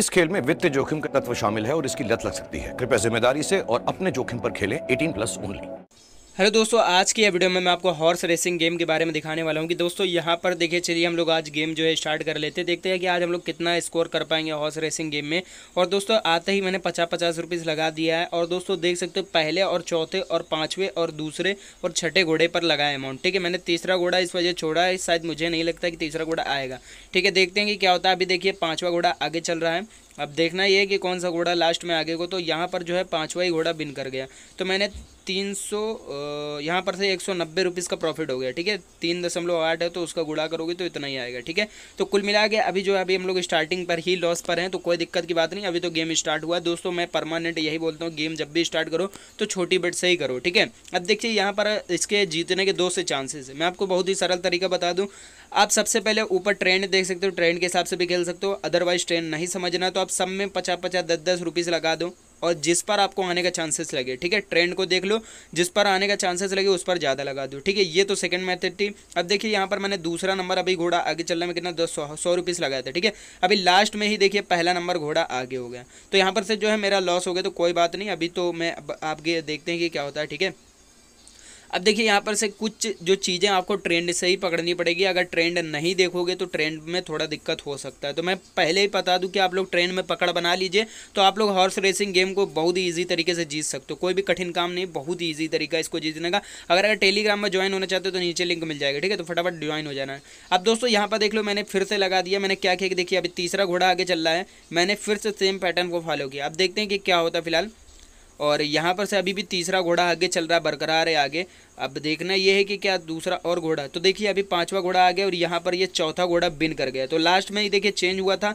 इस खेल में वित्तीय जोखिम का तत्व शामिल है और इसकी लत लग सकती है। कृपया जिम्मेदारी से और अपने जोखिम पर खेलें। 18+ ओनली। हेलो दोस्तों, आज की वीडियो में मैं आपको हॉर्स रेसिंग गेम के बारे में दिखाने वाला हूं कि दोस्तों यहां पर देखिए, चलिए हम लोग आज गेम जो है स्टार्ट कर लेते हैं। देखते हैं कि आज हम लोग कितना स्कोर कर पाएंगे हॉर्स रेसिंग गेम में। और दोस्तों आते ही मैंने 50-50 रुपीज़ लगा दिया है। और दोस्तों देख सकते हो पहले और चौथे और पाँचवें और दूसरे और छठे घोड़े पर लगाया अमाउंट। ठीक है, मैंने तीसरा घोड़ा इस वजह छोड़ा है, शायद मुझे नहीं लगता कि तीसरा घोड़ा आएगा। ठीक है, देखते हैं कि क्या होता है। अभी देखिए पाँचवा घोड़ा आगे चल रहा है। अब देखना ये है कि कौन सा घोड़ा लास्ट में आगे को। तो यहाँ पर जो है पाँचवा ही घोड़ा बिन कर गया। तो मैंने 300 यहाँ पर से 190 रुपीज़ का प्रॉफिट हो गया। ठीक है, 3.8 है तो उसका गुणा करोगे तो इतना ही आएगा। ठीक है, तो कुल मिला के अभी जो है अभी हम लोग स्टार्टिंग पर ही लॉस पर हैं, तो कोई दिक्कत की बात नहीं। अभी तो गेम स्टार्ट हुआ। दोस्तों मैं परमानेंट यही बोलता हूँ, गेम जब भी स्टार्ट करो तो छोटी बेट से ही करो। ठीक है, अब देखिए यहाँ पर इसके जीतने के 2 से चांसेस है। मैं आपको बहुत ही सरल तरीका बता दूँ। आप सबसे पहले ऊपर ट्रेंड देख सकते हो, ट्रेंड के हिसाब से भी खेल सकते हो। अदरवाइज ट्रेंड नहीं समझना तो आप सब में 50-50, 10-10 रुपीज़ लगा दो और जिस पर आपको आने का चांसेस लगे। ठीक है, ट्रेंड को देख लो, जिस पर आने का चांसेस लगे उस पर ज़्यादा लगा दो। ठीक है, ये तो सेकंड मेथड थी। अब देखिए यहाँ पर मैंने दूसरा नंबर अभी घोड़ा आगे चलने में कितना 100 रुपीस लगाया था। ठीक है, अभी लास्ट में ही देखिए पहला नंबर घोड़ा आगे हो गया। तो यहाँ पर से जो है मेरा लॉस हो गया, तो कोई बात नहीं। अभी तो मैं आपके देखते हैं कि क्या होता है। ठीक है, अब देखिए यहाँ पर से कुछ जो चीज़ें आपको ट्रेंड से ही पकड़नी पड़ेगी। अगर ट्रेंड नहीं देखोगे तो ट्रेंड में थोड़ा दिक्कत हो सकता है। तो मैं पहले ही बता दूं कि आप लोग ट्रेंड में पकड़ बना लीजिए, तो आप लोग हॉर्स रेसिंग गेम को बहुत ही ईजी तरीके से जीत सकते हो। कोई भी कठिन काम नहीं, बहुत ही ईजी तरीका इसको जीतने का। अगर टेलीग्राम में ज्वाइन होना चाहते हो तो नीचे लिंक मिल जाएगा। ठीक है, तो फटाफट ज्वाइन हो जाना है। अब दोस्तों यहाँ पर देख लो, मैंने फिर से लगा दिया। मैंने क्या किया कि देखिए अभी तीसरा घोड़ा आगे चल रहा है, मैंने फिर से सेम पैटर्न को फॉलो किया। अब देखते हैं कि क्या होता है फिलहाल। और यहाँ पर से अभी भी तीसरा घोड़ा आगे चल रहा है, बरकरार है आगे। अब देखना यह है कि क्या दूसरा और घोड़ा, तो देखिए अभी पांचवा घोड़ा आ गया और यहाँ पर ये चौथा घोड़ा बिन कर गया। तो लास्ट में ही देखिए चेंज हुआ था,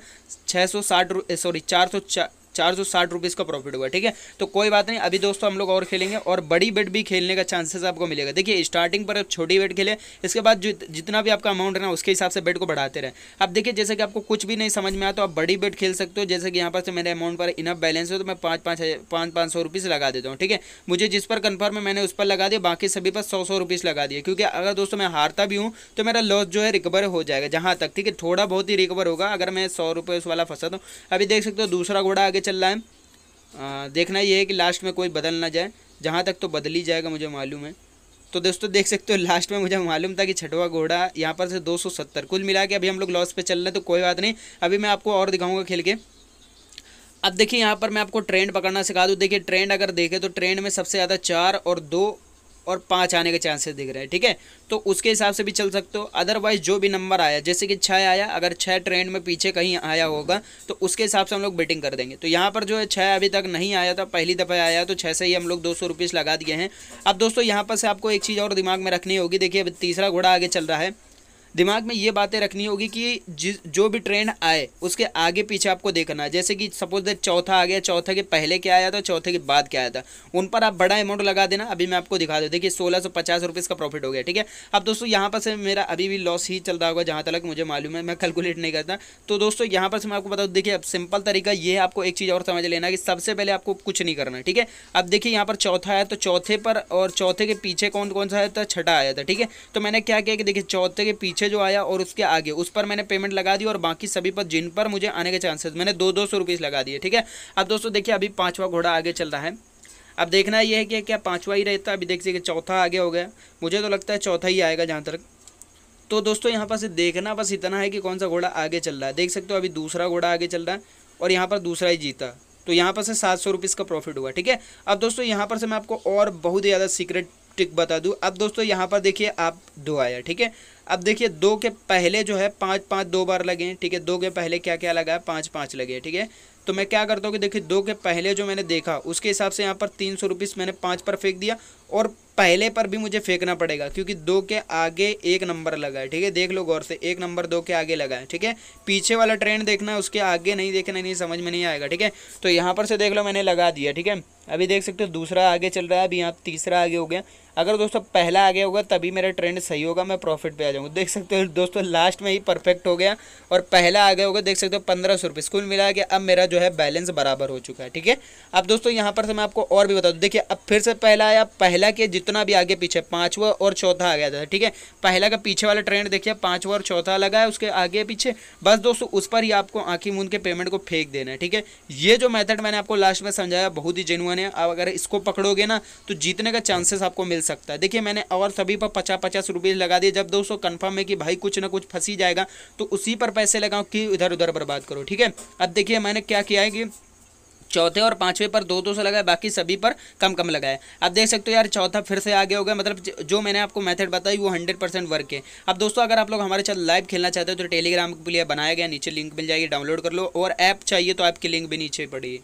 460 रुपीज़ का प्रॉफिट हुआ। ठीक है, तो कोई बात नहीं। अभी दोस्तों हम लोग और खेलेंगे और बड़ी बेट भी खेलने का चांसेस आपको मिलेगा। देखिए स्टार्टिंग पर आप छोटी बेट खेले, इसके बाद जितना भी आपका अमाउंट है ना उसके हिसाब से बेट को बढ़ाते रहें। अब देखिए जैसे कि आपको कुछ भी नहीं समझ में आया तो आप बड़ी बेट खेल सकते हो। जैसे कि यहाँ पर से मेरे अमाउंट पर इनफ बैलेंस हो तो मैं 500 रुपीज़ लगा देता हूँ। ठीक है, मुझे जिस पर कन्फर्म है मैंने उस पर लगा दिया, बाकी सभी पर 100 रुपीज़ लगा दिए। क्योंकि अगर दोस्तों मैं हारता भी हूँ तो मेरा लॉस जो है रिकवर हो जाएगा जहाँ तक। ठीक है, थोड़ा बहुत ही रिकवर होगा अगर मैं 100 रुपये उस वाला फंसा तो। अभी देख सकते हो दूसरा घोड़ा आगे चल रहा है। देखना ये है कि लास्ट में कोई बदल ना जाए, जहाँ तक तो बदल ही जाएगा मुझे मालूम है। तो दोस्तों देख सकते हो लास्ट में मुझे मालूम था कि छठवा घोड़ा यहाँ पर से 270। कुल मिला के अभी हम लोग लॉस पे चल रहे हैं, तो कोई बात नहीं। अभी मैं आपको और दिखाऊंगा खेल के। अब देखिए यहाँ पर मैं आपको ट्रेंड पकड़ना सिखा दूँ। देखिए ट्रेंड अगर देखें तो ट्रेंड में सबसे ज़्यादा 4 और 2 और 5 आने के चांसेस दिख रहे हैं। ठीक है, तो उसके हिसाब से भी चल सकते हो। अदरवाइज जो भी नंबर आया, जैसे कि 6 आया, अगर 6 ट्रेंड में पीछे कहीं आया होगा तो उसके हिसाब से हम लोग बेटिंग कर देंगे। तो यहाँ पर जो है 6 अभी तक नहीं आया था, पहली दफ़ा आया तो 6 से ही हम लोग 200 रुपीज़ लगा दिए हैं। अब दोस्तों यहाँ पर से आपको एक चीज़ और दिमाग में रखनी होगी। देखिए अभी तीसरा घोड़ा आगे चल रहा है, दिमाग में ये बातें रखनी होगी कि जो भी ट्रेंड आए उसके आगे पीछे आपको देखना है। जैसे कि सपोज दैट चौथा आ गया, चौथे के पहले क्या आया था, चौथे के बाद क्या आया था, उन पर आप बड़ा अमाउंट लगा देना। अभी मैं आपको दिखा दूँ, देखिए 1650 रुपीज़ का प्रॉफिट हो गया। ठीक है, अब दोस्तों यहाँ पर से मेरा अभी भी लॉस ही चल रहा होगा जहाँ तक मुझे मालूम है, मैं कैलकुलेट नहीं करता। तो दोस्तों यहाँ पर से मैं आपको बता दूँ, देखिए अब सिंपल तरीका ये है, आपको एक चीज़ और समझ लेना कि सबसे पहले आपको कुछ नहीं करना। ठीक है, अब देखिए यहाँ पर चौथा आया तो चौथे पर और चौथे के पीछे कौन कौन सा आया था, छठा आया था। ठीक है, तो मैंने क्या किया कि देखिए चौथे के पीछे जो आया और उसके आगे उस पर मैंने पेमेंट लगा दी और बाकी सभी पर जिन पर मुझे आने के चांसेस मैंने 200 रुपीस लगा दिए। ठीक है, अब दोस्तों देखिए अभी पांचवा घोड़ा आगे चल रहा है। अब देखना यह है कि क्या पांचवा ही रहता है। अभी देखिए कि चौथा आगे हो गया, मुझे तो लगता है चौथा ही आएगा जहाँ तक। तो दोस्तों यहाँ पर से देखना बस इतना है कि कौन सा घोड़ा आगे चल रहा है। देख सकते हो अभी दूसरा घोड़ा आगे चल रहा है और यहाँ पर दूसरा ही जीता, तो यहाँ पर से 700 रुपीज़ का प्रॉफिट हुआ। ठीक है, अब दोस्तों यहाँ पर से मैं आपको और बहुत ज़्यादा सीक्रेट टिक बता दूँ। अब दोस्तों यहाँ पर देखिए आप 2 आया। ठीक है, अब देखिए 2 के पहले जो है 5-5 2 बार लगे। ठीक है, 2 के पहले क्या क्या लगा है, 5-5 लगे। ठीक है, तो मैं क्या करता हूँ कि देखिए 2 के पहले जो मैंने देखा उसके हिसाब से यहाँ पर 300 रुपीज़ मैंने 5 पर फेंक दिया और पहले पर भी मुझे फेंकना पड़ेगा क्योंकि 2 के आगे 1 नंबर लगा है। ठीक है, देख लो गौर से, 1 नंबर 2 के आगे लगा है। ठीक है, पीछे वाला ट्रेंड देखना है, उसके आगे नहीं देखना, नहीं समझ में नहीं आएगा। ठीक है, तो यहाँ पर से देख लो मैंने लगा दिया। ठीक है, अभी देख सकते हो दूसरा आगे चल रहा है, अभी यहाँ तीसरा आगे हो गया। अगर दोस्तों पहला आगे होगा तभी मेरा ट्रेंड सही होगा, मैं प्रॉफिट पे आ जाऊँगा। देख सकते हो दोस्तों लास्ट में ही परफेक्ट हो गया और पहला आगे होगा, देख सकते हो 1500 रुपये। कुल मिला के अब मेरा जो है बैलेंस बराबर हो चुका है। ठीक है, अब दोस्तों यहाँ पर से मैं आपको और भी बता दूँ, देखिए अब फिर से पहला आया, पहला के जितना भी आगे पीछे पाँचवा और चौथा आ गया था। ठीक है, पहला का पीछे वाला ट्रेंड देखिए, पाँचवा और चौथा लगा है, उसके आगे पीछे बस दोस्तों उस पर ही आपको आँखें मूंद के पेमेंट को फेंक देना है। ठीक है, ये जो मेथड मैंने आपको लास्ट में समझाया बहुत ही जेन्युइन है, अब अगर इसको पकड़ोगे ना तो जीतने का चांसेस आपको मिल सकता है। देखिए मैंने और सभी पर 50-50 रुपये लगा दिए, जब दोस्तों कन्फर्म है कि भाई कुछ ना कुछ फंसी जाएगा तो उसी पर पैसे लगाओ कि इधर उधर बर्बाद करो। ठीक है, अब देखिए मैंने क्या किया है कि चौथे और पाँचवें पर 200 लगाए, बाकी सभी पर कम कम लगाए। आप देख सकते हो यार चौथा फिर से आगे हो गया, मतलब जो मैंने आपको मेथड बताई वो 100% वर्क है। अब दोस्तों अगर आप लोग हमारे साथ लाइव खेलना चाहते हो तो टेलीग्राम के लिए बनाया गया, नीचे लिंक मिल जाएगी, डाउनलोड कर लो, और ऐप चाहिए तो ऐप की लिंक भी नीचे पड़ी है।